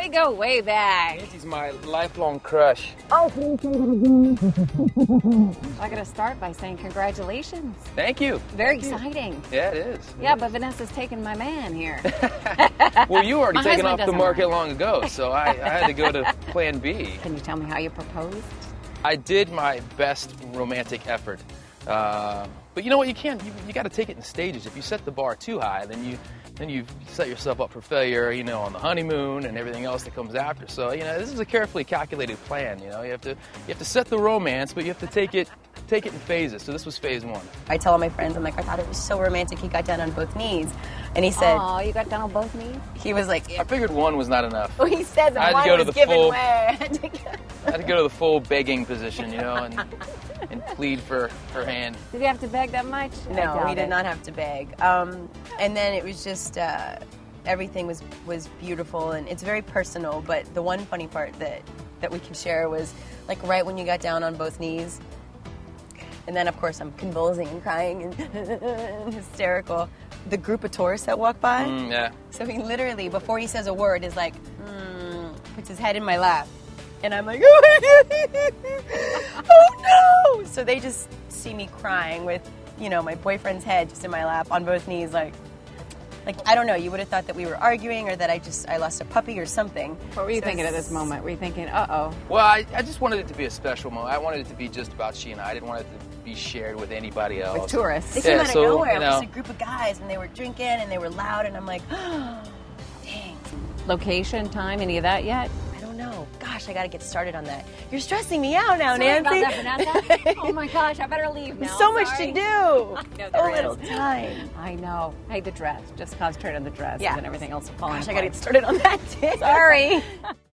We go way back. Nancy's my lifelong crush. Oh, please say that again. I'm going to start by saying congratulations. Thank you. Very exciting. Yeah, it is. Yeah, but Vanessa's taking my man here. Well, you were already taken off the market long ago, so I had to go to plan B. Can you tell me how you proposed? I did my best romantic effort. But you know what? You got to take it in stages. If you set the bar too high, then you set yourself up for failure. You know, on the honeymoon and everything else that comes after. So you know, this is a carefully calculated plan. You know, you have to set the romance, but you have to take it in phases. So this was phase one. I tell all my friends, I'm like, I thought it was so romantic. He got down on both knees, and he said, "Oh, you got down on both knees?" He was like, "I figured one was not enough." Well, he said that one was giving way. I had to go to the full begging position, you know, and plead for hand. Did you have to beg that much? No, we did not have to beg. And then it was just everything was beautiful, and it's very personal. But the one funny part that we can share was like right when you got down on both knees. And then, of course, I'm convulsing and crying and hysterical. The group of tourists that walk by. Yeah. So he literally, before he says a word, is like, puts his head in my lap. And I'm like, oh, no. So they just see me crying with, you know, my boyfriend's head just in my lap on both knees. Like I don't know, you would have thought that we were arguing or that I lost a puppy or something. What were you thinking at this moment? Were you thinking, uh-oh? Well, I just wanted it to be a special moment. I wanted it to be just about she and I. I didn't want it to be shared with anybody else. With tourists. They came out of nowhere. It was a group of guys, and they were drinking, and they were loud, and I'm like, oh, dang. Location, time, any of that yet? No, gosh, I got to get started on that. You're stressing me out now, Nancy. About that, oh my gosh, I better leave now. So much to do. A little time. I know. Hey, the dress. Just concentrate on the dress, and then everything else will fall. Gosh, I got to get started on that. Sorry.